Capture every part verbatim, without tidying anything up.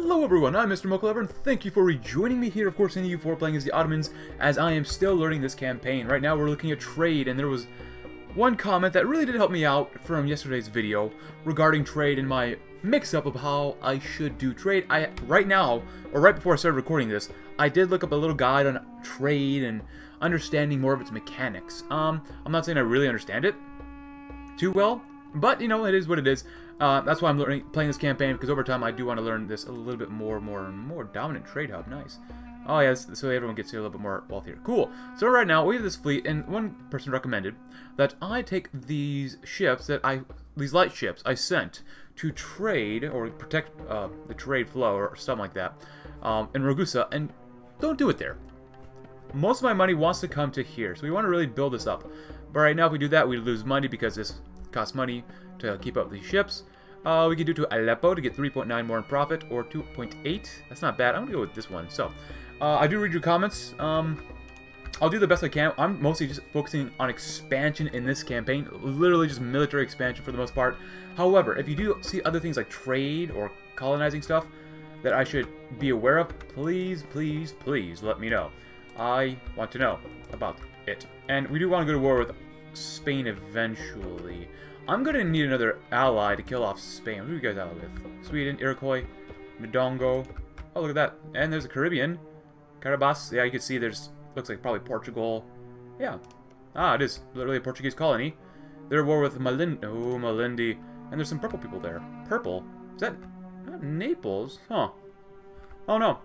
Hello everyone, I'm Mister Mochalover, and thank you for rejoining me here, of course, in E U four, playing as the Ottomans, as I am still learning this campaign. Right now we're looking at trade, and there was one comment that really did help me out from yesterday's video regarding trade and my mix-up of how I should do trade. I right now, or right before I started recording this, I did look up a little guide on trade and understanding more of its mechanics. Um, I'm not saying I really understand it too well, but, you know, it is what it is. Uh, that's why I'm learning, playing this campaign, because over time I do want to learn this a little bit more, more, more dominant trade hub. Nice. Oh, yeah, so everyone gets here a little bit more wealthier. Cool. So right now, we have this fleet, and one person recommended that I take these ships that I, these light ships I sent to trade, or protect uh, the trade flow, or something like that, um, in Ragusa, and don't do it there. Most of my money wants to come to here, so we want to really build this up. But right now, if we do that, we lose money, because this costs money to keep up these ships. Uh, we could do to Aleppo to get three point nine more in profit, or two point eight. That's not bad. I'm gonna go with this one. So, uh, I do read your comments. Um, I'll do the best I can. I'm mostly just focusing on expansion in this campaign. Literally just military expansion for the most part. However, if you do see other things like trade or colonizing stuff that I should be aware of, please, please, please let me know. I want to know about it. And we do want to go to war with Spain eventually. I'm gonna need another ally to kill off Spain. Who are you guys out with? Sweden, Iroquois, Ndongo. Oh, look at that. And there's the Caribbean. Carabas. Yeah, you can see there's, looks like probably Portugal. Yeah. Ah, it is literally a Portuguese colony. They're at war with Malindi. Oh, Malindi. And there's some purple people there. Purple? Is that not Naples? Huh. Oh, no.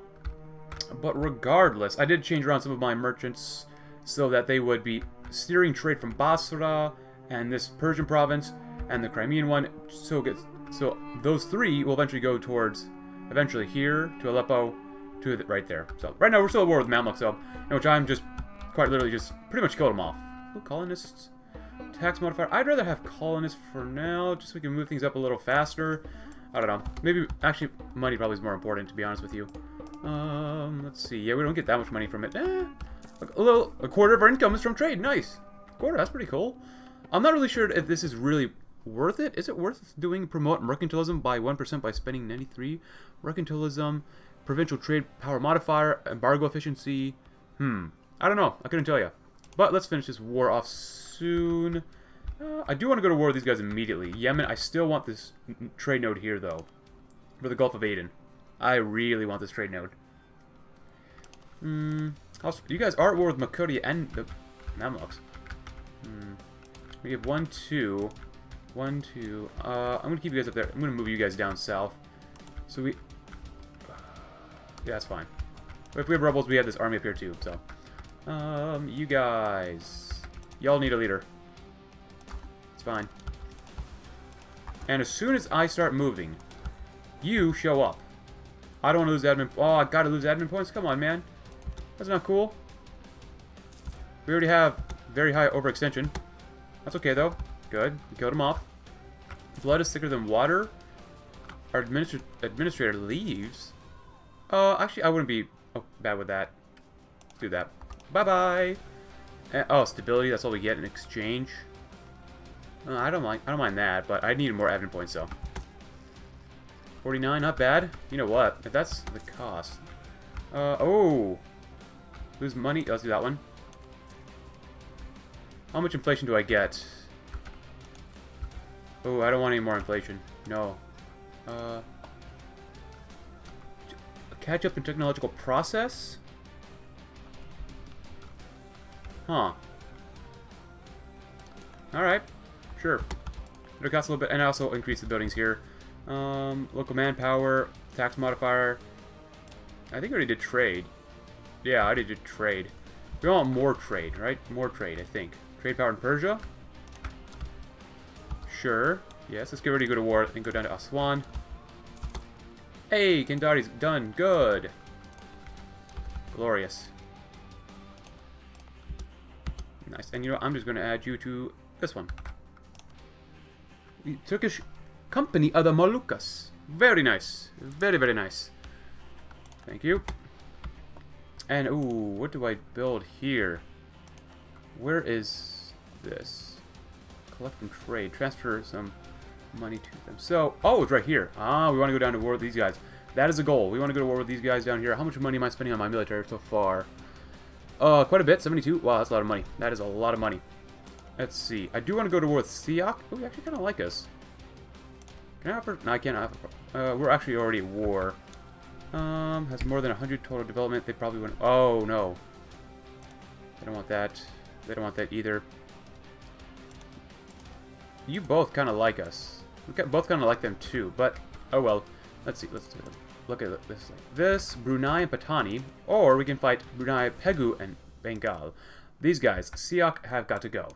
But regardless, I did change around some of my merchants so that they would be steering trade from Basra and this Persian province and the Crimean one, so gets, so those three will eventually go towards, eventually here to Aleppo, to the, right there. So right now we're still at war with Mamluks, so in which I'm just quite literally just pretty much killed them off. Ooh, colonists, tax modifier. I'd rather have colonists for now, just so we can move things up a little faster. I don't know. Maybe actually money probably is more important, to be honest with you. Um, let's see. Yeah, we don't get that much money from it. Eh, a little, a quarter of our income is from trade. Nice. Quarter. That's pretty cool. I'm not really sure if this is really worth it. Is it worth doing promote mercantilism by one percent by spending ninety-three? Mercantilism, provincial trade power modifier, embargo efficiency. Hmm. I don't know. I couldn't tell you. But let's finish this war off soon. Uh, I do want to go to war with these guys immediately. Yemen, I still want this trade node here, though. For the Gulf of Aden. I really want this trade node. Hmm. You guys are at war with Makuria and the Mamluks. Hmm. We have one, two, one, two. Uh, I'm gonna keep you guys up there. I'm gonna move you guys down south. So we, yeah, that's fine. But if we have rebels, we have this army up here too. So, um, you guys, y'all need a leader. It's fine. And as soon as I start moving, you show up. I don't want to lose admin. Oh, I gotta lose admin points. Come on, man. That's not cool. We already have very high overextension. That's okay, though. Good. We killed him off. Blood is thicker than water. Our administra administrator leaves. Uh, actually, I wouldn't be oh, bad with that. Let's do that. Bye-bye. Oh, stability. That's all we get in exchange. Uh, I don't like. I don't mind that, but I need more admin points, so. forty-nine. Not bad. You know what? If that's the cost. Uh, oh. Lose money. Let's do that one. How much inflation do I get? Oh, I don't want any more inflation. No. Uh, catch up in technological process? Huh. Alright. Sure. It costs a little bit. And I also increase the buildings here. Um, local manpower. Tax modifier. I think I already did trade. Yeah, I already did trade. We want more trade, right? More trade, I think. Trade power in Persia. Sure. Yes, let's get ready to go to war and go down to Aswan. Hey, Kandari's done. Good. Glorious. Nice. And you know what? I'm just going to add you to this one. The Turkish Company of the Malukas. Very nice. Very, very nice. Thank you. And, ooh, what do I build here? Where is... this. Collect and trade. Transfer some money to them. So, oh, it's right here. Ah, we want to go down to war with these guys. That is a goal. We want to go to war with these guys down here. How much money am I spending on my military so far? Uh, quite a bit. seventy-two. Wow, that's a lot of money. That is a lot of money. Let's see. I do want to go to war with Siak. Oh, he actually kind of like us. Can I offer? No, I can't offer. Uh, we're actually already at war. Um, has more than one hundred total development. They probably wouldn't. Oh, no. They don't want that. They don't want that either. You both kind of like us. We both kind of like them too, but oh well. Let's see. Let's look at this like this. Brunei and Patani, or we can fight Brunei, Pegu, and Bengal. These guys, Siak, have got to go.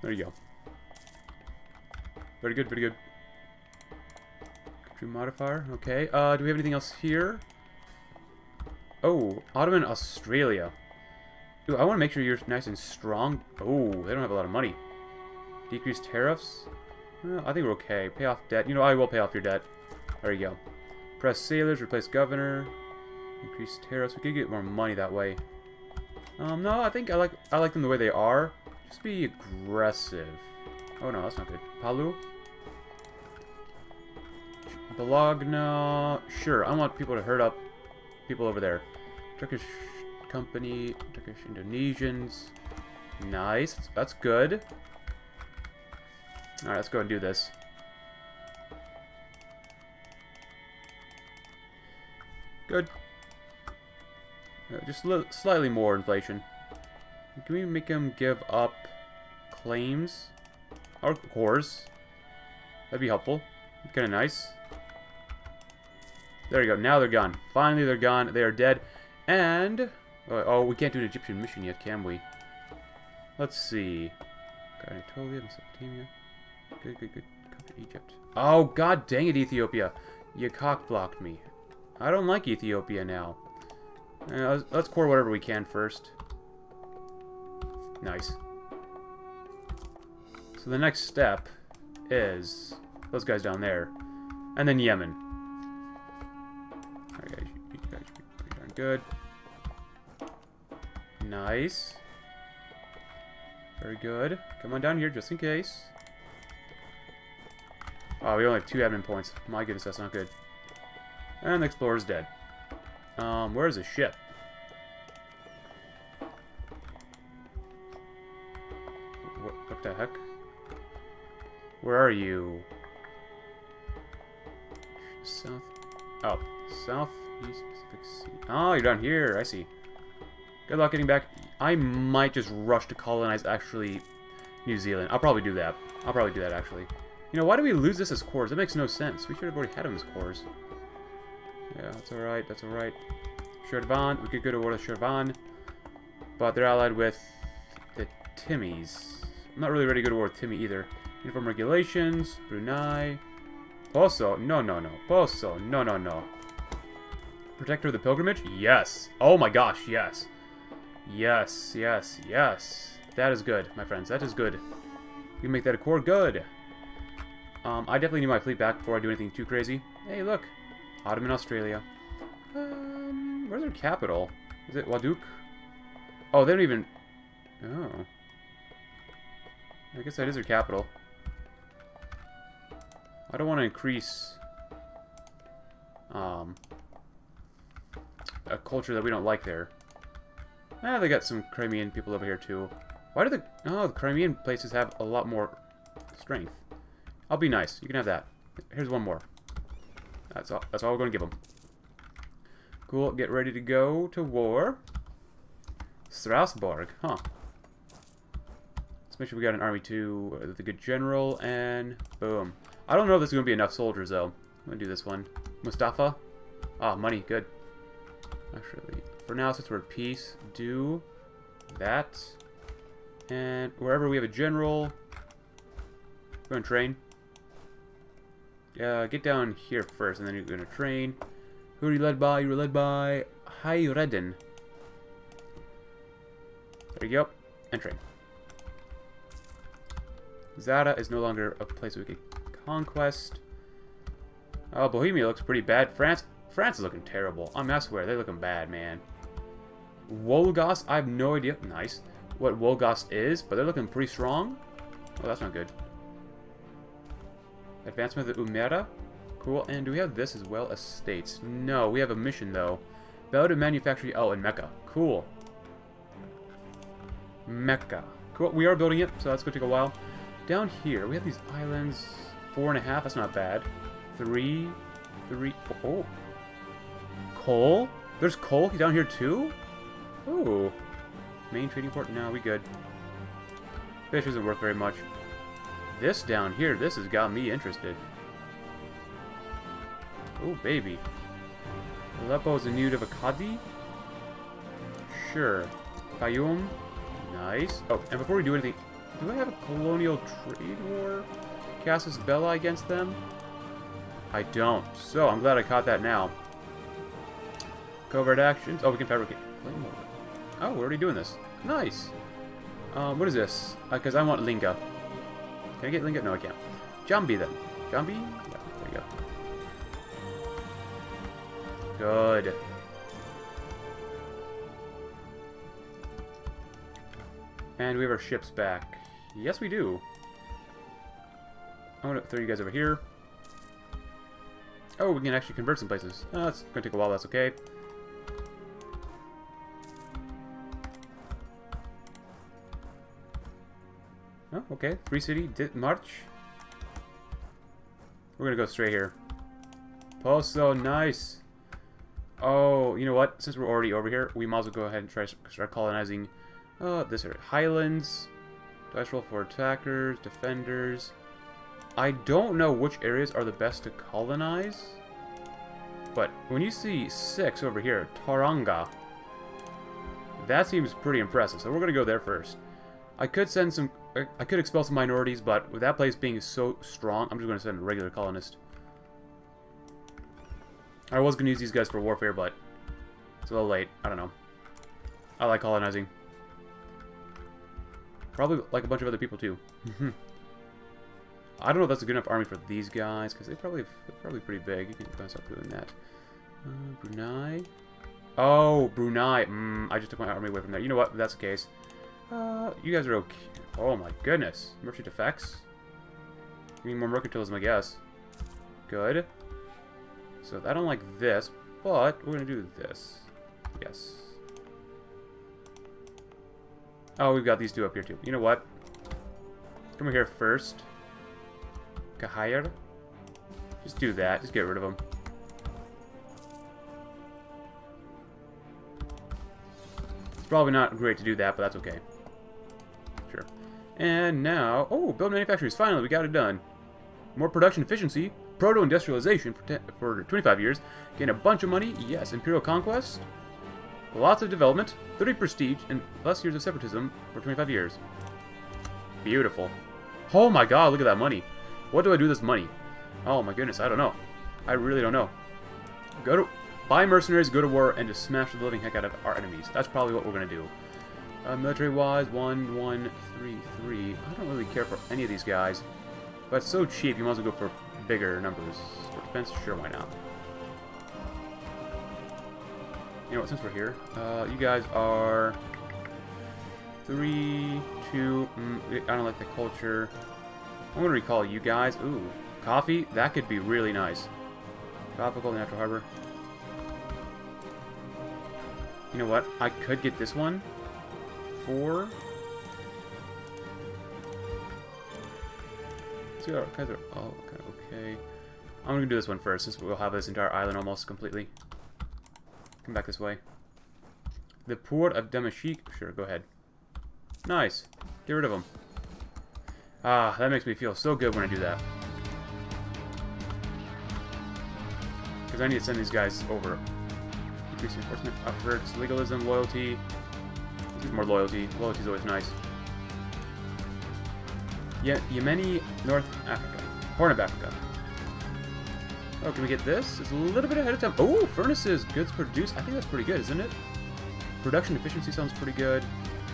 There you go. Very good, very good. Country modifier, okay. Uh, do we have anything else here? Oh, Ottoman Australia. Ooh, I want to make sure you're nice and strong. Oh, they don't have a lot of money. Decrease tariffs? Well, I think we're okay. Pay off debt. You know, I will pay off your debt. There you go. Press sailors, replace governor. Increase tariffs. We could get more money that way. Um, no, I think I like I like them the way they are. Just be aggressive. Oh no, that's not good. Palu? Bologna. Sure, I want people to herd up people over there. Turkish company, Turkish Indonesians. Nice. That's good. Alright, let's go and do this. Good. Uh, just slightly more inflation. Can we make them give up claims? Or cores. That'd be helpful. Kind of nice. There you go. Now they're gone. Finally they're gone. They are dead. And... Oh, oh we can't do an Egyptian mission yet, can we? Let's see. Anatolia, Mesopotamia. Good, good, good. Come to Egypt. Oh, god dang it, Ethiopia. You cock-blocked me. I don't like Ethiopia now. Uh, let's, let's core whatever we can first. Nice. So the next step is those guys down there. And then Yemen. Alright, guys. You guys should be pretty darn good. Nice. Very good. Come on down here, just in case. Oh, we only have two admin points. My goodness, that's not good. And the explorer's dead. Um, where is his ship? What, what the heck? Where are you? South... Oh. South East Pacific Sea. Oh, you're down here. I see. Good luck getting back. I might just rush to colonize, actually, New Zealand. I'll probably do that. I'll probably do that, actually. You know, why do we lose this as cores? That makes no sense. We should have already had them as cores. Yeah, that's alright. That's alright. Shervan. We could go to war with Shervan. But they're allied with the Timmies. I'm not really ready to go to war with Timmy either. Uniform regulations. Brunei. Poso. No, no, no. Poso. No, no, no. Protector of the pilgrimage? Yes. Oh my gosh, yes. Yes, yes, yes. That is good, my friends. That is good. We can make that a core. Good. Um, I definitely need my fleet back before I do anything too crazy. Hey, look. Ottoman Australia. Um, where's their capital? Is it Windhoek? Oh, they don't even... Oh. I guess that is their capital. I don't want to increase... Um... a culture that we don't like there. Ah, they got some Crimean people over here, too. Why do the... Oh, the Crimean places have a lot more strength. I'll be nice. You can have that. Here's one more. That's all, that's all we're going to give them. Cool. Get ready to go to war. Strasbourg. Huh. Let's make sure we got an army, too. With a good general. And boom. I don't know if this is going to be enough soldiers, though. I'm going to do this one. Mustafa. Ah, oh, money. Good. Actually... For now, since we're at peace, do that. And wherever we have a general, we're going to train. Uh, get down here first, and then you're going to train. Who are you led by? You were led by Hayreddin. There you go. And train. Zara is no longer a place we can conquest. Oh, Bohemia looks pretty bad. France, France is looking terrible. I mean, I swear, they're looking bad, man. Wolgast, I have no idea. Nice. What Wolgast is, but they're looking pretty strong. Oh, that's not good. Advancement of the Umayyad. Cool. And do we have this as well as states? No, we have a mission though. Bow to manufacturing. Oh, in Mecca. Cool. Mecca. Cool. We are building it, so that's going to take a while. Down here, we have these islands. Four and a half. That's not bad. Three. Three. Oh. Coal? There's coal down here too? Ooh. Main trading port? No, we good. Fish isn't worth very much. This down here, this has got me interested. Oh, baby. Aleppo is in need of a Qadi? Sure. Fayoum? Nice. Oh, and before we do anything, do I have a colonial trade war? Casus Belli against them? I don't. So, I'm glad I caught that now. Covert actions. Oh, we can fabricate. Oh, we're already doing this. Nice. Um, what is this? Because uh, I want Linga. Can I get Linga? No, I can't. Jambi, then. Jambi? Yeah, there you go. Good. And we have our ships back. Yes, we do. I'm going to throw you guys over here. Oh, we can actually convert some places. Oh, that's going to take a while. That's okay. Oh, okay. Free city. Did march. We're going to go straight here. Poso, nice. Oh, you know what? Since we're already over here, we might as well go ahead and try start colonizing uh, this area. Highlands. Dice roll for attackers, defenders. I don't know which areas are the best to colonize. But when you see six over here, Taranga, that seems pretty impressive. So we're going to go there first. I could send some... I could expel some minorities, but with that place being so strong, I'm just going to send a regular colonist. I was going to use these guys for warfare, but it's a little late. I don't know. I like colonizing. Probably like a bunch of other people, too. I don't know if that's a good enough army for these guys, because they probably, they're probably pretty big. You can mess up doing that. Uh, Brunei. Oh, Brunei. Mm, I just took my army away from there. You know what? That's the case. Uh, you guys are okay. Oh my goodness. Merchant effects? I mean, more mercantilism, I guess. Good. So I don't like this, but we're going to do this. Yes. Oh, we've got these two up here too. You know what? Come over here first. Kahir. Just do that. Just get rid of them. It's probably not great to do that, but that's okay. Sure. And now... Oh, build manufacturers. Finally, we got it done. More production efficiency. Proto-industrialization for, ten, for twenty-five years. Gain a bunch of money. Yes, imperial conquest. Lots of development. thirty prestige and less years of separatism for twenty-five years. Beautiful. Oh my god, look at that money. What do I do with this money? Oh my goodness, I don't know. I really don't know. Go to... Buy mercenaries, go to war, and just smash the living heck out of our enemies. That's probably what we're going to do. Uh, Military-wise, one, one, three, three. I don't really care for any of these guys. But it's so cheap, you might as well go for bigger numbers. For defense, sure, why not? You know what, since we're here, uh, you guys are... Three, two... Mm, I don't like the culture. I'm going to recall you guys. Ooh, coffee? That could be really nice. Tropical, natural harbor. You know what? I could get this one. Four. See, our guys are all kind of okay. I'm gonna do this one first, since we'll have this entire island almost completely. Come back this way. The port of Damashik. Sure, go ahead. Nice. Get rid of them. Ah, that makes me feel so good when I do that. Because I need to send these guys over. Increasing enforcement efforts, legalism, loyalty. This is more loyalty. Loyalty is always nice. Ye Yemeni, North Africa. Horn of Africa. Oh, can we get this? It's a little bit ahead of time. Oh, furnaces, goods produced. I think that's pretty good, isn't it? Production efficiency sounds pretty good.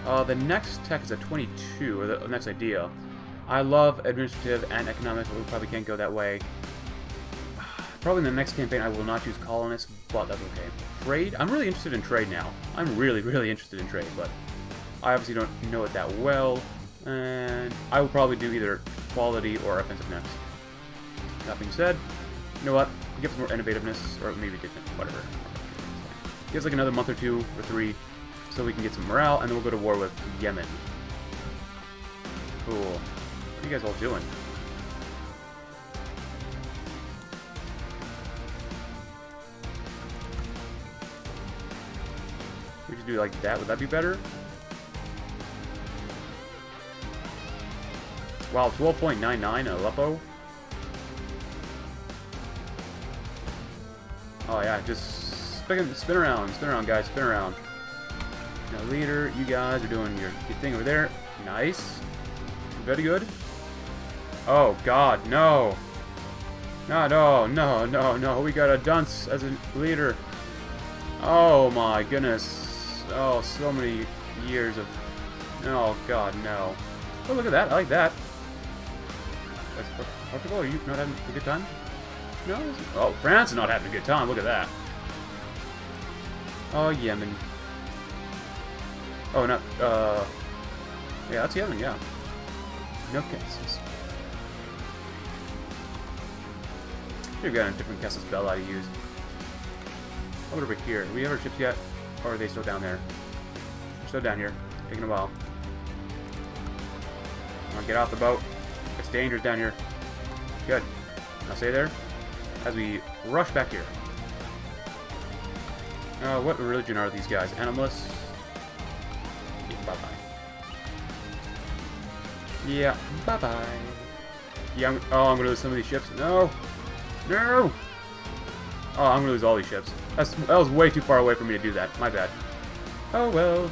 Uh, the next tech is a twenty-two, or the next idea. I love administrative and economic, but we probably can't go that way. Probably in the next campaign I will not choose colonists, but that's okay. Trade? I'm really interested in trade now. I'm really, really interested in trade, but I obviously don't know it that well, and I will probably do either quality or offensive next. That being said, you know what? Give us more innovativeness, or maybe give them whatever. Give us like another month or two or three, so we can get some morale, and then we'll go to war with Yemen. Cool. What are you guys all doing? We should do it like that. Would that be better? Wow, twelve point nine nine Aleppo. Oh yeah, just spin, spin around, spin around, guys, spin around. Now, leader, you guys are doing your, your thing over there. Nice. Very good. Oh God, no! No, no, no, no, no! We got a dunce as a leader. Oh my goodness! Oh, so many years of. Oh God, no! Oh, look at that! I like that. That's Portugal, are you not having a good time? No. Oh, France is not having a good time. Look at that. Oh, Yemen. Oh, not. Uh. Yeah, that's Yemen. Yeah. Okay. We've got a different Casus Belli to use. How about over here? Do we have our ships yet? Or are they still down there? They're still down here. Taking a while. Come on, get off the boat. It's dangerous down here. Good. Now stay there. As we rush back here. Uh, what religion are these guys? Animalists? Yeah, bye-bye. Yeah, bye-bye. Yeah, I'm, oh, I'm gonna lose some of these ships. No! No! Oh, I'm gonna lose all these ships. That's, that was way too far away for me to do that. My bad. Oh, well.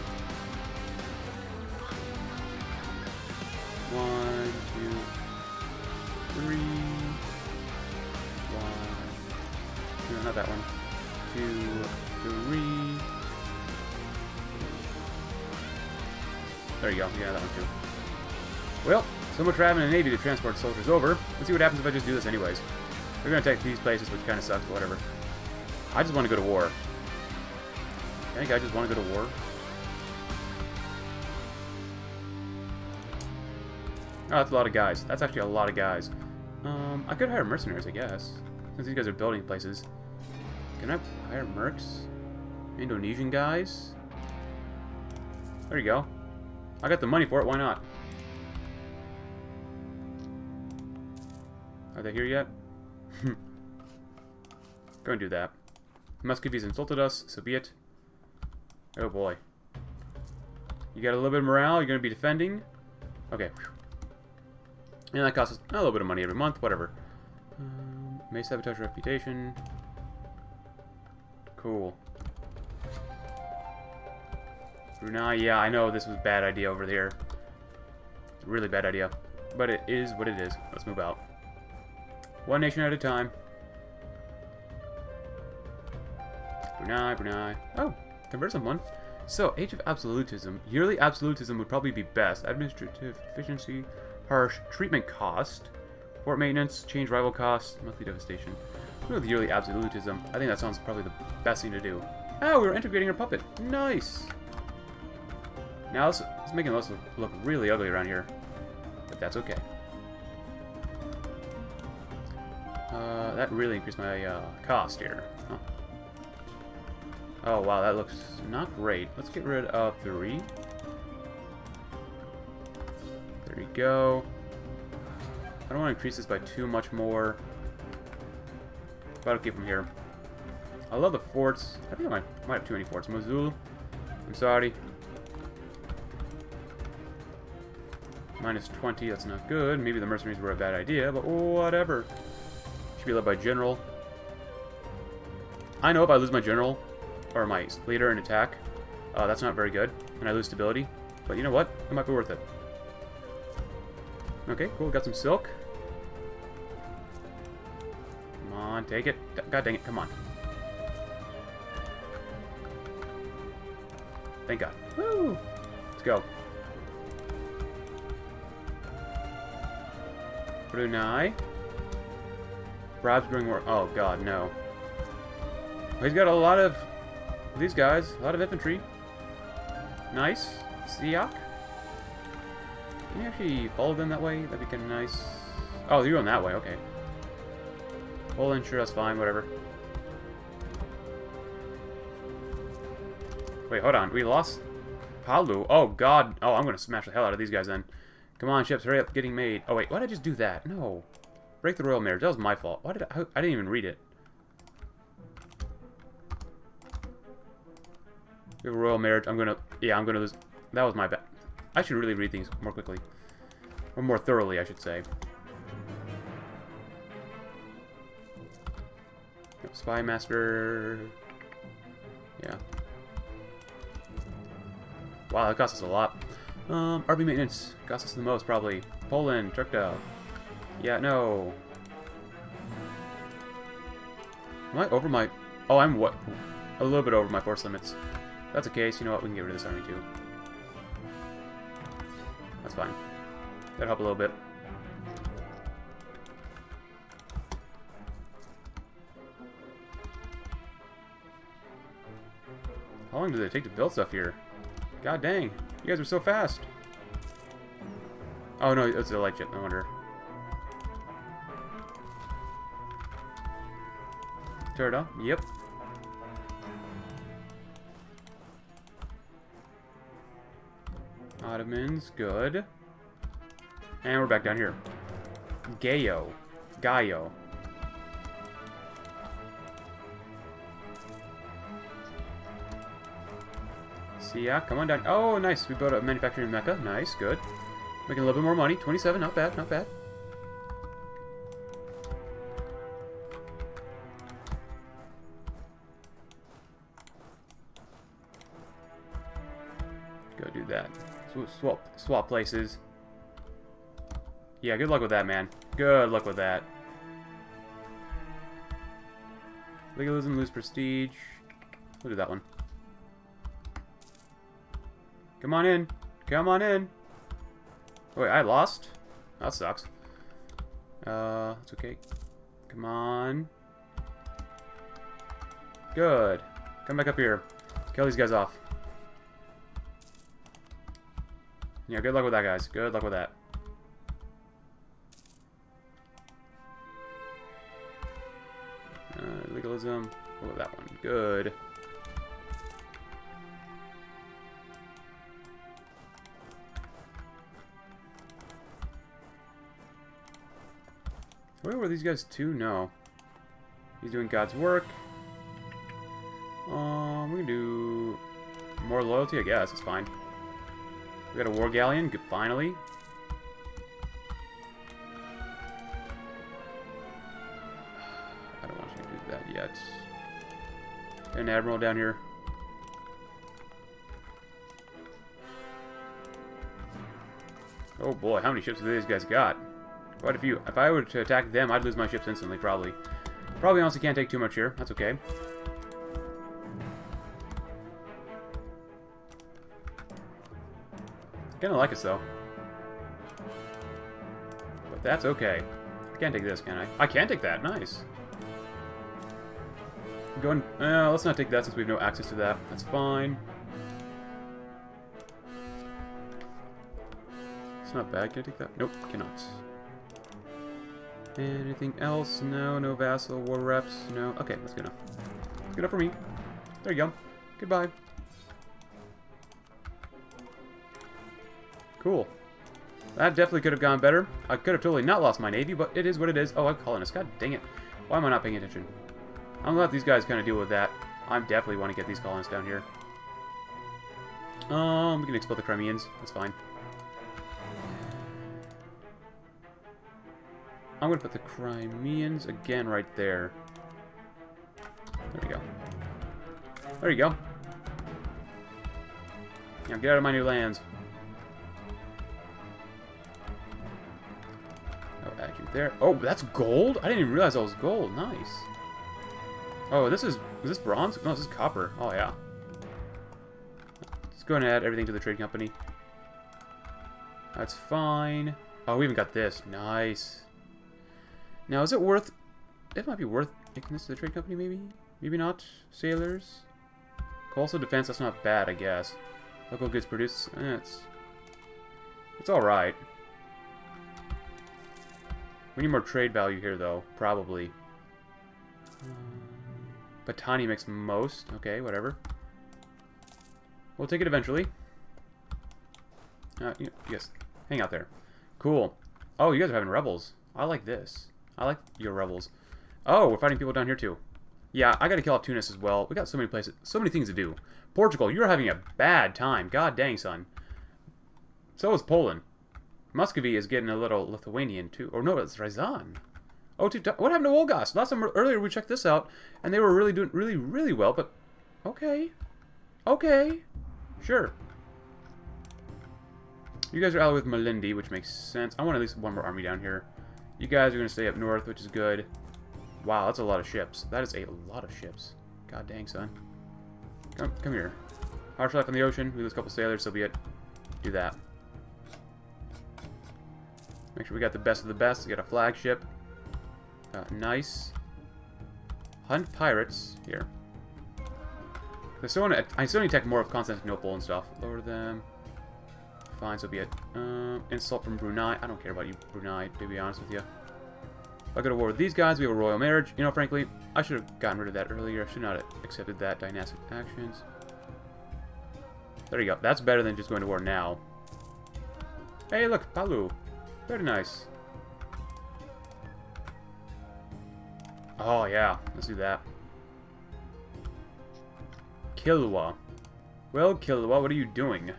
One, two, three. One. No, not that one. Two, three. There you go. Yeah, that one too. Well, so much for having a navy to transport soldiers over. Let's see what happens if I just do this anyways. We're gonna take these places, which kind of sucks, but whatever. I just want to go to war. I think I just want to go to war. Oh, that's a lot of guys. That's actually a lot of guys. Um, I could hire mercenaries, I guess. Since these guys are building places. Can I hire mercs? Indonesian guys? There you go. I got the money for it, why not? Are they here yet? Go and do that. Muscovy's insulted us, so be it. Oh boy. You got a little bit of morale, you're going to be defending. Okay. And that costs us a little bit of money every month, whatever. Um, may sabotage reputation. Cool. Brunei, yeah, I know this was a bad idea over there. It's a really bad idea. But it is what it is. Let's move out. One nation at a time. Brunei, Brunei. Oh, convert someone. So, Age of Absolutism. Yearly Absolutism would probably be best. Administrative efficiency, harsh treatment cost, fort maintenance, change rival cost, monthly devastation. With yearly absolutism, I think that sounds probably the best thing to do. Oh, we were integrating our puppet. Nice. Now this is making us look really ugly around here, but that's okay. Uh, that really increased my uh, cost here. Huh. Oh wow, that looks not great. Let's get rid of three. There we go. I don't want to increase this by too much more. But I'll keep them here. I love the forts. I think I might, I might have too many forts. Mosul. I'm sorry. minus twenty, that's not good. Maybe the mercenaries were a bad idea, but whatever. Should be led by general. I know if I lose my general, or my leader in attack, uh, that's not very good, and I lose stability, but you know what? It might be worth it. Okay, cool, got some silk. Come on, take it. God dang it, come on. Thank God. Woo! Let's go. Brunei. Bribes growing more. Oh, God, no. He's got a lot of these guys, a lot of infantry. Nice. Siak. Can you actually follow them that way? That'd be kind of nice. Oh, you're going that way, okay. Poland, sure, that's fine, whatever. Wait, hold on. We lost Palu. Oh, God. Oh, I'm going to smash the hell out of these guys then. Come on, ships. Hurry up. Getting made. Oh, wait. Why did I just do that? No. Break the royal marriage. That was my fault. Why did I... I didn't even read it. We have a royal marriage. I'm going to... Yeah, I'm going to lose... That was my bad. I should really read things more quickly. Or more thoroughly, I should say. Yep, spy master... Yeah. Wow, that cost us a lot. Um, R B maintenance cost us the most, probably. Poland, Turkda. Yeah, no. Am I over my... Oh, I'm what? A little bit over my force limits. If that's the case, you know what? We can get rid of this army, too. That's fine. That'll help a little bit. How long does it take to build stuff here? God dang, you guys are so fast. Oh no, it's a light ship, no wonder. Turret up, yep. Ottomans, good. And we're back down here. Gayo. Gayo. Siak, come on down. Oh, nice. We built a manufacturing in Mecca. Nice, good. Making a little bit more money. twenty-seven, not bad, not bad. Go do that. Swap, swap places. Yeah, good luck with that, man. Good luck with that. Legalism, lose prestige. We'll do that one. Come on in. Come on in. Wait, I lost? That sucks. Uh, it's okay. Come on. Good. Come back up here. Kill these guys off. Yeah, good luck with that, guys. Good luck with that. Uh, legalism. What about that one? Good. Where were these guys to? No. He's doing God's work. Um, we can do more loyalty, I guess. It's fine. We got a war galleon. Good, finally. I don't want you to do that yet. Got an admiral down here. Oh boy, how many ships do these guys got? Quite a few. If I were to attack them, I'd lose my ships instantly, probably. Probably honestly can't take too much here. That's okay. Kinda like us, though. But that's okay. I can't take this, can I? I can take that. Nice. Go and... Uh, let's not take that since we have no access to that. That's fine. It's not bad. Can I take that? Nope, cannot. Anything else? No, no vassal, war reps, no. Okay, that's good enough. That's good enough for me. There you go. Goodbye. Cool. That definitely could have gone better. I could have totally not lost my navy, but it is what it is. Oh, I'm colonist. God dang it. Why am I not paying attention? I'm gonna let these guys kind of deal with that. I definitely want to get these colonists down here. Um, we can expel the Crimeans. That's fine. I'm going to put the Crimeans again right there. There we go. There you go. Now get out of my new lands. I'll add you there. Oh, that's gold? I didn't even realize that was gold. Nice. Oh, this is... Is this bronze? No, this is copper. Oh, yeah. Let's go ahead and add everything to the trade company. That's fine. Oh, we even got this. Nice. Now, is it worth... It might be worth making this to the trade company, maybe? Maybe not. Sailors. Coastal defense, that's not bad, I guess. Local goods produced... Eh, it's... It's alright. We need more trade value here, though. Probably. Batani makes most. Okay, whatever. We'll take it eventually. Uh, yes. Hang out there. Cool. Oh, you guys are having rebels. I like this. I like your rebels. Oh, we're fighting people down here too. Yeah, I gotta kill off Tunis as well. We got so many places, so many things to do. Portugal, you're having a bad time. God dang, son. So is Poland. Muscovy is getting a little Lithuanian too. Or no, it's Ryazan. Oh, what happened to Wolgast? Last time earlier we checked this out, and they were really doing really, really well, but... Okay. Okay. Sure. You guys are allied with Malindi, which makes sense. I want at least one more army down here. You guys are going to stay up north, which is good. Wow, that's a lot of ships. That is a lot of ships. God dang, son. Come, come here. Harsh life on the ocean. We lose a couple sailors, so be it. Do that. Make sure we got the best of the best. We got a flagship. Uh, nice. Hunt pirates. Here. I still, want to, I still need to attack more of Constantinople and stuff. Lower them. Fine, so be it. Uh, insult from Brunei. I don't care about you, Brunei, to be honest with you. If I go to war with these guys, we have a royal marriage. You know, frankly, I should have gotten rid of that earlier. I should not have accepted that. Dynastic actions. There you go. That's better than just going to war now. Hey, look. Palu. Very nice. Oh, yeah. Let's do that. Kilwa. Well, Kilwa, what are you doing?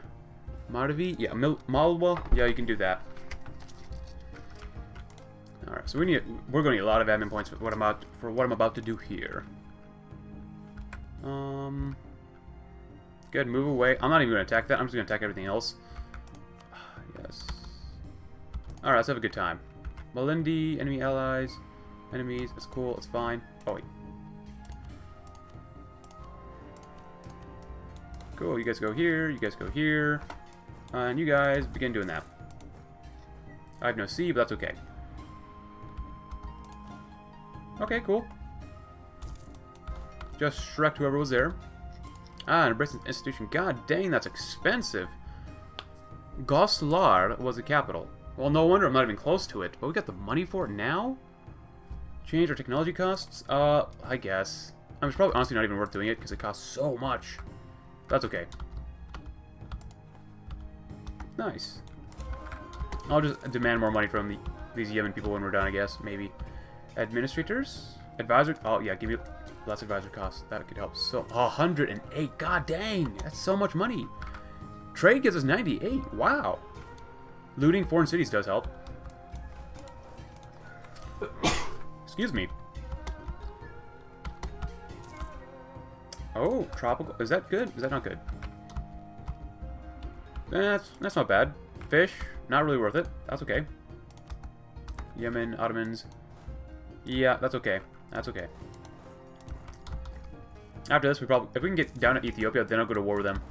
Marvi? Yeah, Mil Malwa? Yeah, you can do that. Alright, so we need we're gonna need a lot of admin points for what I'm about for what I'm about to do here. Um Good, move away. I'm not even gonna attack that, I'm just gonna attack everything else. Yes. Alright, let's have a good time. Malindi, enemy allies, enemies, it's cool, it's fine. Oh wait. Cool, you guys go here, you guys go here, uh, and you guys begin doing that. I have no sea, but that's okay. Okay, cool. Just Shrek whoever was there. Ah, an embracing institution. God dang, that's expensive. Goslar was the capital. Well, no wonder I'm not even close to it, but we got the money for it now? Change our technology costs? Uh, I guess. I mean, it's probably honestly not even worth doing it because it costs so much. That's okay. Nice. I'll just demand more money from the, these Yemen people when we're done, I guess. Maybe. Administrators? Advisor? Oh, yeah. Give me less advisor costs. That could help. So, one hundred eight. God dang. That's so much money. Trade gives us ninety-eight. Wow. Looting foreign cities does help. Excuse me. Oh, tropical. Is that good? Is that not good? That's that's not bad. Fish, not really worth it. That's okay. Yemen, Ottomans. Yeah, that's okay. That's okay. After this, we probably if we can get down to Ethiopia, then I'll go to war with them,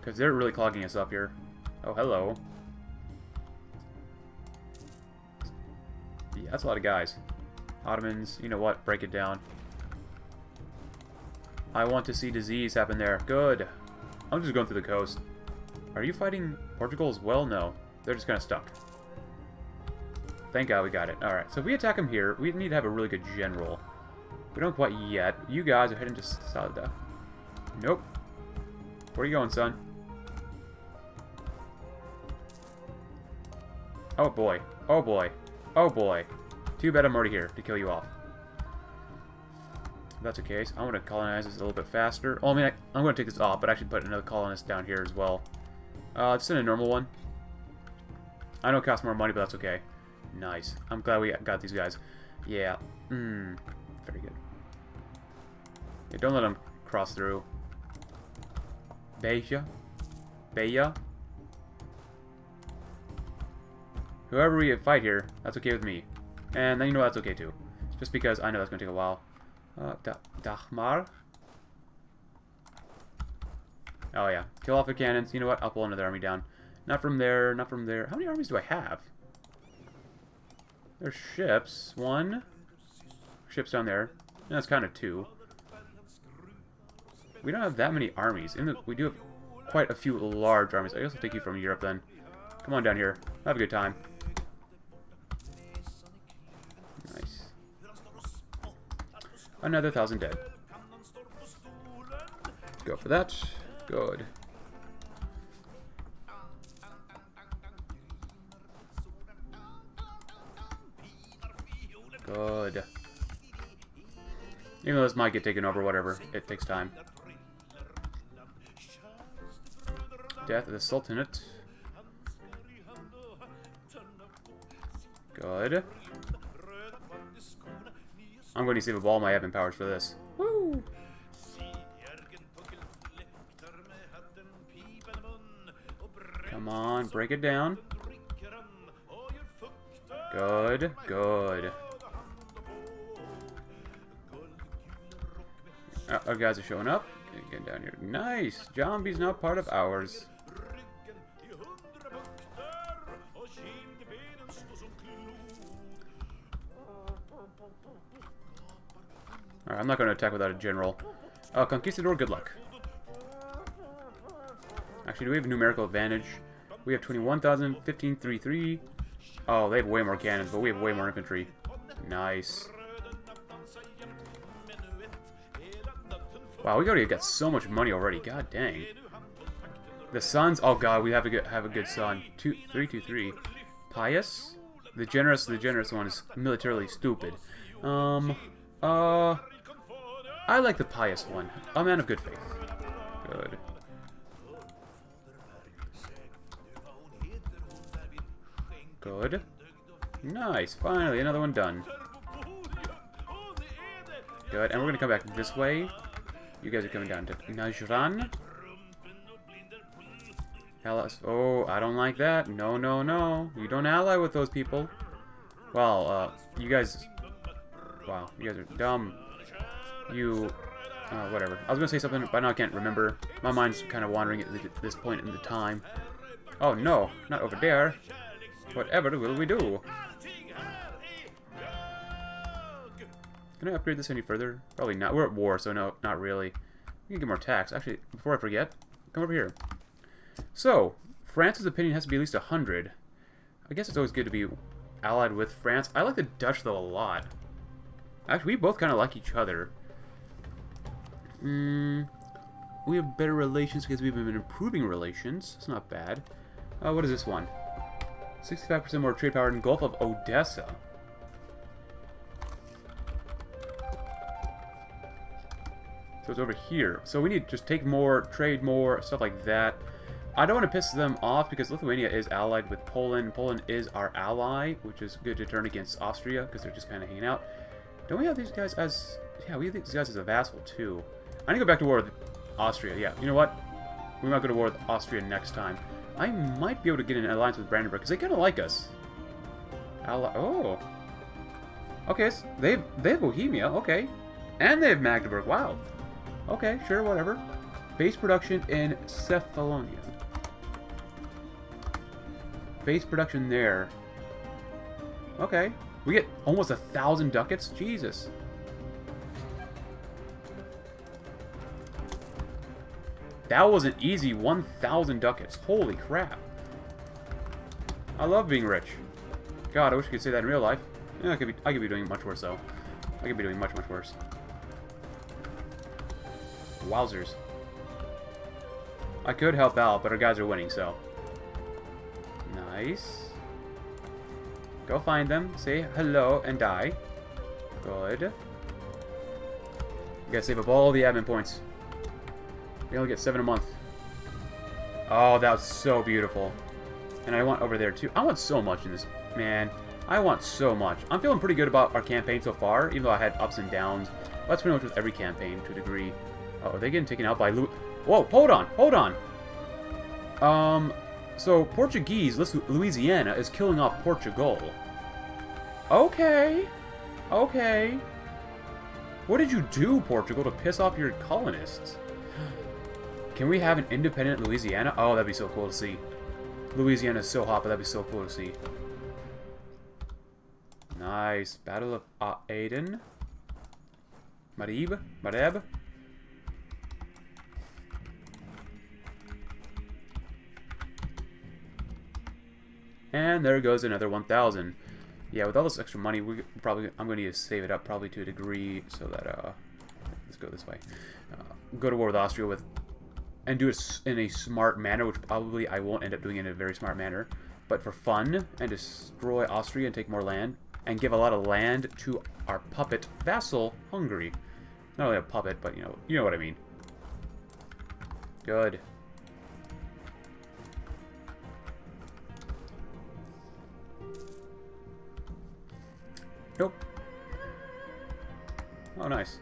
because they're really clogging us up here. Oh, hello. Yeah, that's a lot of guys. Ottomans. You know what? Break it down. I want to see disease happen there. Good. I'm just going through the coast. Are you fighting Portugal as well? No. They're just kind of stuck. Thank God we got it. Alright, so if we attack them here, we need to have a really good general. We don't quite yet. You guys are heading to Salda. Nope. Where are you going, son? Oh boy. Oh boy. Oh boy. Too bad I'm already here to kill you off. If that's the case, I'm going to colonize this a little bit faster. Oh, I mean, I, I'm going to take this off, but actually put another colonist down here as well. Uh, just in a normal one. I know it costs more money, but that's okay. Nice. I'm glad we got these guys. Yeah. Mmm. Very good. Yeah, don't let them cross through. Beja. Beja. Whoever we fight here, that's okay with me. And then you know that's okay too. Just because I know that's going to take a while. Uh, da Dahmar. Oh yeah, kill off the cannons. You know what? I'll pull another army down. Not from there, not from there. How many armies do I have? There's ships. One. Ships down there. No, that's kind of two. We don't have that many armies. In the, we do have quite a few large armies. I guess I'll take you from Europe then. Come on down here. Have a good time. Another thousand dead. Go for that. Good. Good. Even though this might get taken over, whatever. It takes time. Death of the Sultanate. Good. I'm going to save up all my admin powers for this. Woo! Come on, break it down. Good, good. Uh, our guys are showing up. Get down here. Nice! Jambi's not part of ours. Alright, I'm not going to attack without a general. Uh, Conquistador, good luck. Actually, do we have a numerical advantage? We have twenty-one thousand, fifteen, thirty-three. Oh, they have way more cannons, but we have way more infantry. Nice. Wow, we already got so much money already. God dang. The sons. Oh God, we have a good have a good son. Two, three, two, three. Pious. The generous. The generous one is militarily stupid. Um. Uh. I like the pious one. A man of good faith. Good. Good. Nice. Finally, another one done. Good. And we're gonna come back this way. You guys are coming down to Najran. Allies. Oh, I don't like that. No, no, no. You don't ally with those people. Well, uh, you guys... Wow, you guys are dumb. You... Uh, whatever. I was going to say something, but now I can't remember. My mind's kind of wandering at this point in the time. Oh, no. Not over there. Whatever will we do? Can I upgrade this any further? Probably not. We're at war, so no, not really. We can get more tax. Actually, before I forget, come over here. So, France's opinion has to be at least one hundred. I guess it's always good to be allied with France. I like the Dutch, though, a lot. Actually, we both kind of like each other. Mm, we have better relations because we've been improving relations. It's not bad. Uh, what is this one? sixty-five percent more trade power in Gulf of Odessa. So it's over here. So we need to just take more, trade more, stuff like that. I don't want to piss them off because Lithuania is allied with Poland. Poland is our ally, which is good to turn against Austria because they're just kind of hanging out. Don't we have these guys as... Yeah, we have these guys as a vassal, too. I need to go back to war with Austria. Yeah, you know what? We might go to war with Austria next time. I might be able to get an alliance with Brandenburg because they kind of like us. Alli- oh. Okay, so they have, they have Bohemia. Okay. And they have Magdeburg. Wow. Okay, sure, whatever. Base production in Cephalonia. Base production there. Okay. We get almost a thousand ducats? Jesus. That was an easy one thousand ducats. Holy crap. I love being rich. God, I wish I could say that in real life. Yeah, I could be, I could be doing much worse, though. I could be doing much, much worse. Wowzers. I could help out, but our guys are winning, so. Nice. Go find them, say hello, and die. Good. You gotta save up all the admin points. We only get seven a month. Oh, that was so beautiful. And I want over there, too. I want so much in this. Man, I want so much. I'm feeling pretty good about our campaign so far, even though I had ups and downs. That's pretty much with every campaign, to a degree. Uh oh, they're getting taken out by Lu- Whoa, hold on, hold on. Um, so Portuguese, Louisiana, is killing off Portugal. Okay. Okay. What did you do, Portugal, to piss off your colonists? Can we have an independent Louisiana? Oh, that'd be so cool to see. Louisiana is so hot, but that'd be so cool to see. Nice. Battle of uh, Aden. Marib. Mareb. And there goes another one thousand. Yeah, with all this extra money, we probably I'm going to need to save it up probably to a degree so that uh, let's go this way. Uh, go to war with Austria with, and do it in a smart manner, which probably I won't end up doing in a very smart manner, but for fun, and destroy Austria and take more land, and give a lot of land to our puppet vassal, Hungary. Not only a puppet, but you know, you know what I mean. Good. Nope. Oh, nice.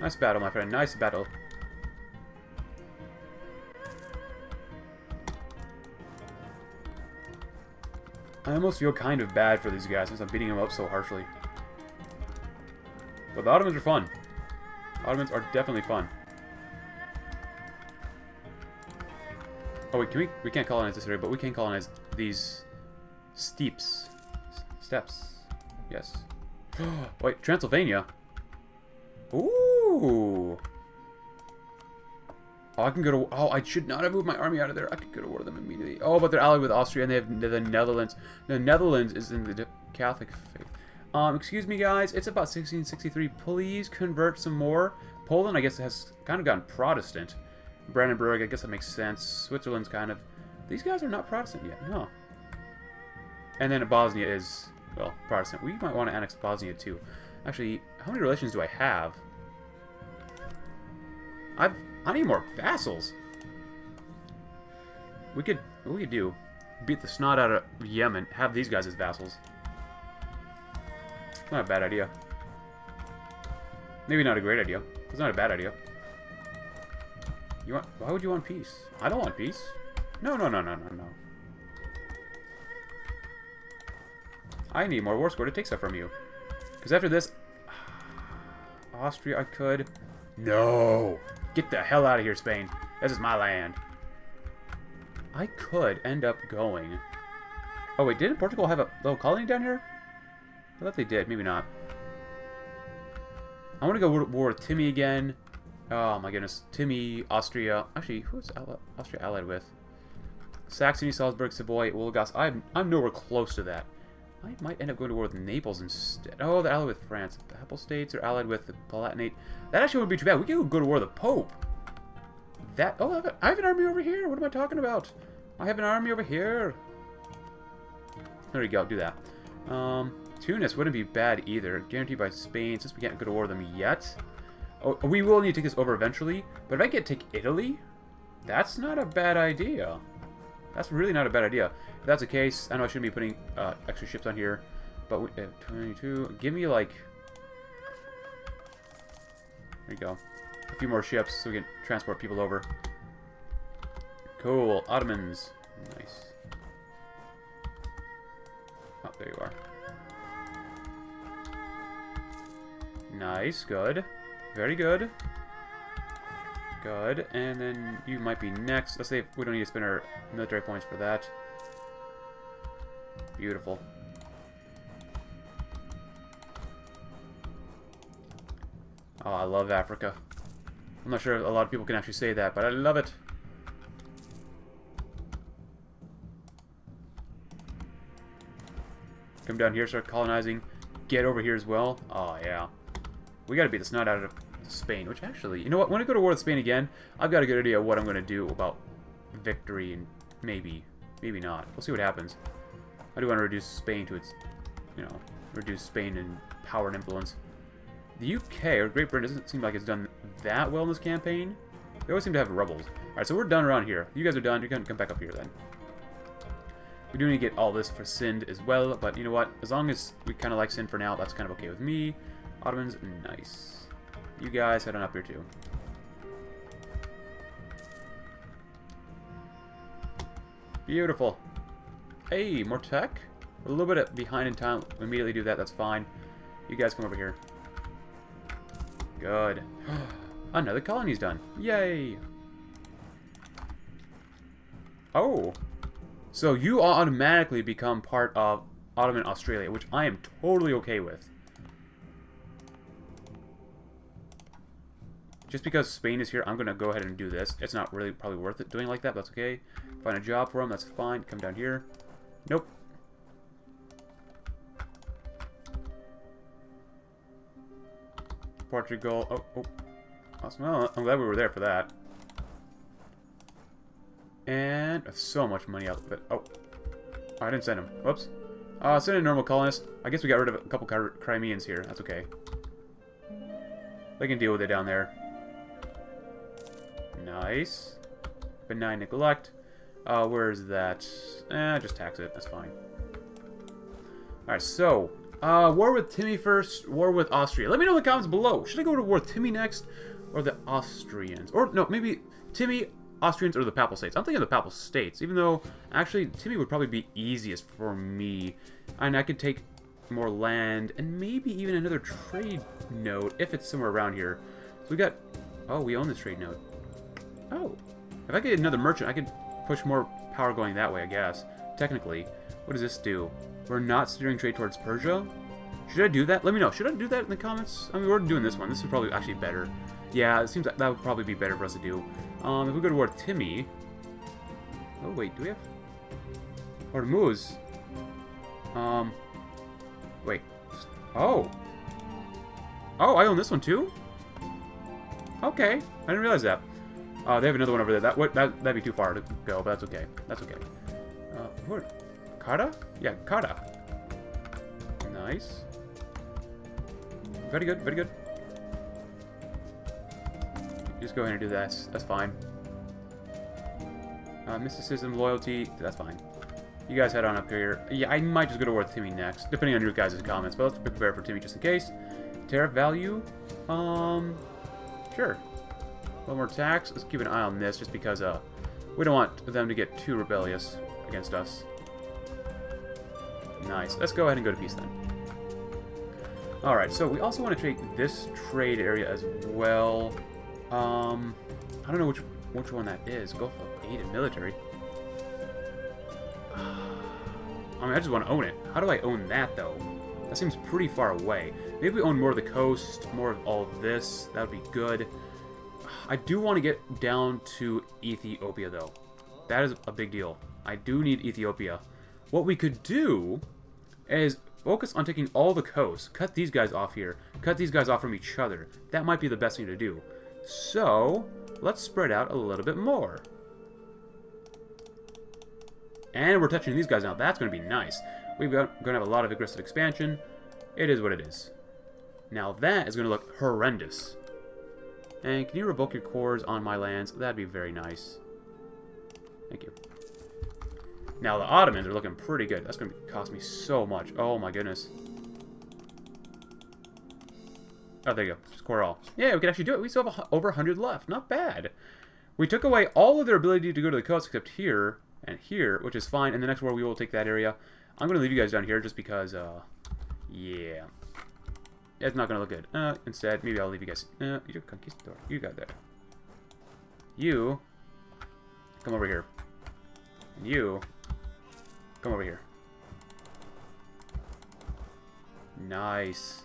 Nice battle, my friend. Nice battle. I almost feel kind of bad for these guys since I'm beating them up so harshly. But the Ottomans are fun. The Ottomans are definitely fun. Oh wait, can we? We can't colonize this area, but we can colonize these steeps, steps. Yes. Wait, Transylvania. Ooh. Oh, I can go to... Oh, I should not have moved my army out of there. I could go to war with them immediately. Oh, but they're allied with Austria, and they have the Netherlands. The Netherlands is in the Catholic faith. Um, excuse me, guys. It's about sixteen sixty-three. Please convert some more. Poland, I guess, has kind of gotten Protestant. Brandenburg, I guess that makes sense. Switzerland's kind of... These guys are not Protestant yet. No. And then Bosnia is... Well, Protestant. We might want to annex Bosnia, too. Actually, how many relations do I have? I've... I need more vassals. We could... What we could do... Beat the snot out of Yemen. Have these guys as vassals. Not a bad idea. Maybe not a great idea. It's not a bad idea. You want... Why would you want peace? I don't want peace. No, no, no, no, no, no. I need more war score to take stuff from you. Because after this... Austria, I could... No! Get the hell out of here, Spain. This is my land. I could end up going... Oh, wait, didn't Portugal have a little colony down here? I thought they did. Maybe not. I want to go to war with Timmy again. Oh, my goodness. Timmy, Austria... Actually, who's Austria allied with? Saxony, Salzburg, Savoy, Wolgast. I'm, I'm nowhere close to that. I might end up going to war with Naples instead. Oh, they're allied with France. The Papal States are allied with the Palatinate. That actually wouldn't be too bad. We could go to war with the Pope. That... Oh, I have an army over here. What am I talking about? I have an army over here. There you go. Do that. Um, Tunis wouldn't be bad either. Guaranteed by Spain, since we can't go to war with them yet. Oh, we will need to take this over eventually. But if I get to take Italy, that's not a bad idea. That's really not a bad idea. If that's the case, I know I shouldn't be putting uh, extra ships on here, but we, uh, twenty-two. Give me like, there you go, a few more ships so we can transport people over. Cool, Ottomans, nice. Oh, there you are. Nice, good, very good. Good, and then you might be next. Let's say we don't need to spend our military points for that. Beautiful. Oh, I love Africa. I'm not sure a lot of people can actually say that, but I love it. Come down here, start colonizing. Get over here as well. Oh, yeah. We gotta beat the snot out of Spain, which actually, you know what, when I go to war with Spain again, I've got a good idea of what I'm going to do about victory, and maybe, maybe not. We'll see what happens. I do want to reduce Spain to its, you know, reduce Spain in power and influence. The U K, or Great Britain, doesn't seem like it's done that well in this campaign. They always seem to have rebels. Alright, so we're done around here. You guys are done. You're going to come back up here then. We do need to get all this for Sind as well, but you know what, as long as we kind of like Sind for now, that's kind of okay with me. Ottomans, nice. You guys head on up here too. Beautiful. Hey, more tech? We're a little bit behind in time. We'll immediately do that, that's fine. You guys come over here. Good. Another colony's done. Yay! Oh. So you automatically become part of Ottoman Australia, which I am totally okay with. Just because Spain is here, I'm going to go ahead and do this. It's not really probably worth it doing like that, but that's okay. Find a job for him, that's fine. Come down here. Nope. Portugal. Oh, oh. Awesome. Well, I'm glad we were there for that. And so much money out of it. Oh, I didn't send him. Whoops. Uh, send a normal colonist. I guess we got rid of a couple Crimeans here. That's okay. They can deal with it down there. Nice. Benign neglect. Uh, where is that? Eh, just tax it. That's fine. Alright, so. Uh, war with Timmy first. War with Austria. Let me know in the comments below. Should I go to war with Timmy next? Or the Austrians? Or, no, maybe Timmy... Austrians or the Papal States. I'm thinking of the Papal States, even though, actually, Timmy would probably be easiest for me. And I could take more land, and maybe even another trade node, if it's somewhere around here. So we got... Oh, we own this trade node. Oh. If I get another merchant, I could push more power going that way, I guess. Technically. What does this do? We're not steering trade towards Persia? Should I do that? Let me know. Should I do that in the comments? I mean, we're doing this one. This is probably actually better. Yeah, it seems like that would probably be better for us to do. Um, if we go to war with Timmy... Oh, wait, do we have... Hormuz? Um... Wait. Oh! Oh, I own this one, too? Okay. I didn't realize that. Uh, they have another one over there. That, what, that, that'd be too far to go, but that's okay. That's okay. Uh, what? Kara? Yeah, Kara. Nice. Very good, very good. Just go ahead and do that. That's fine. Uh, mysticism, loyalty. That's fine. You guys head on up here. Yeah, I might just go to war with Timmy next, depending on your guys' comments. But let's prepare for Timmy just in case. Tariff value? Um, sure. A little more tax. Let's keep an eye on this, just because uh, we don't want them to get too rebellious against us. Nice. Let's go ahead and go to peace then. Alright, so we also want to take this trade area as well. Um, I don't know which which one that is. Gulf of Aden military. Uh, I mean, I just want to own it. How do I own that though? That seems pretty far away. Maybe we own more of the coast, more of all of this. That would be good. I do want to get down to Ethiopia though. That is a big deal. I do need Ethiopia. What we could do is focus on taking all the coasts. Cut these guys off here. Cut these guys off from each other. That might be the best thing to do. So, let's spread out a little bit more. And we're touching these guys now. That's going to be nice. We're going to have a lot of aggressive expansion. It is what it is. Now, that is going to look horrendous. And can you revoke your cores on my lands? That'd be very nice. Thank you. Now, the Ottomans are looking pretty good. That's going to cost me so much. Oh, my goodness. Oh, there you go. Just core all. Yeah, we can actually do it. We still have over one hundred left. Not bad. We took away all of their ability to go to the coast except here and here, which is fine. In the next war, we will take that area. I'm going to leave you guys down here just because, uh, yeah. It's not going to look good. Uh, instead, maybe I'll leave you guys. Uh, you're conquistador. You got there. You. Come over here. And you. Come over here. Nice.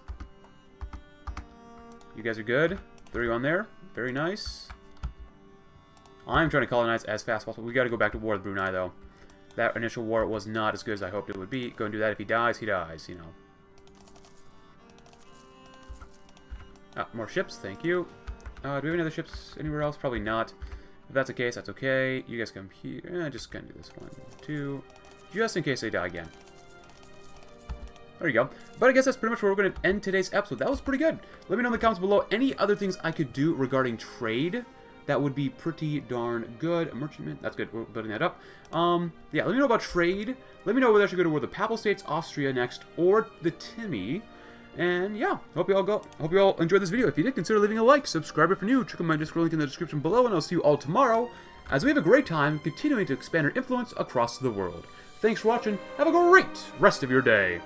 You guys are good. Throw you on there. Very nice. I'm trying to colonize as fast as possible. We got to go back to war with Brunei, though. That initial war was not as good as I hoped it would be. Go and do that. If he dies, he dies, you know. Ah, more ships. Thank you. Uh, do we have any other ships anywhere else? Probably not. If that's the case, that's okay. You guys come here. Eh, just going to do this one, two. Just in case they die again. There you go. But I guess that's pretty much where we're going to end today's episode. That was pretty good. Let me know in the comments below any other things I could do regarding trade. That would be pretty darn good. Merchantman, that's good. We're building that up. Um, yeah, let me know about trade. Let me know whether I should go to war with the Papal States, Austria next, or the Timmy. And yeah, hope you all go. Hope you all enjoyed this video. If you did, consider leaving a like, subscribe if you're new, check out my Discord link in the description below, and I'll see you all tomorrow as we have a great time continuing to expand our influence across the world. Thanks for watching. Have a great rest of your day.